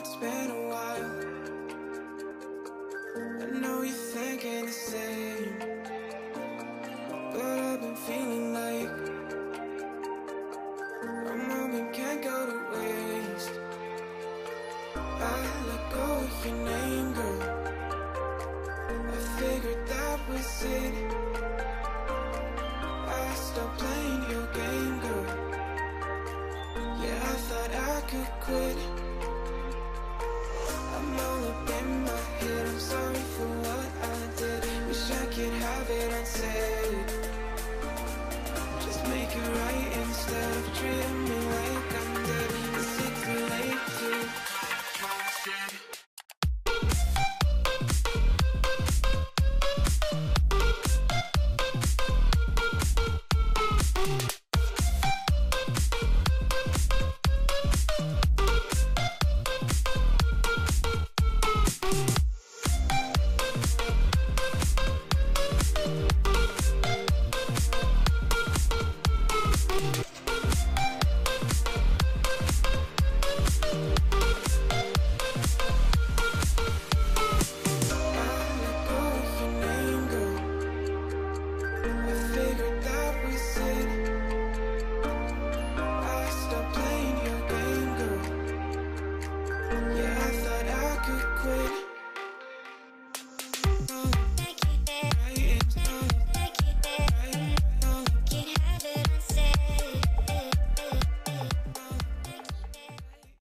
it's been a while. I know you're thinking the same, but I've been feeling like a moment can't go to waste. I let go of your name, girl. I figured that was it. I stopped playing your game, girl. Yeah, I thought I could quit. I'm all up in my head. I'm sorry for what I did. Wish I could have it unsaid. Just make it right instead of treating me like I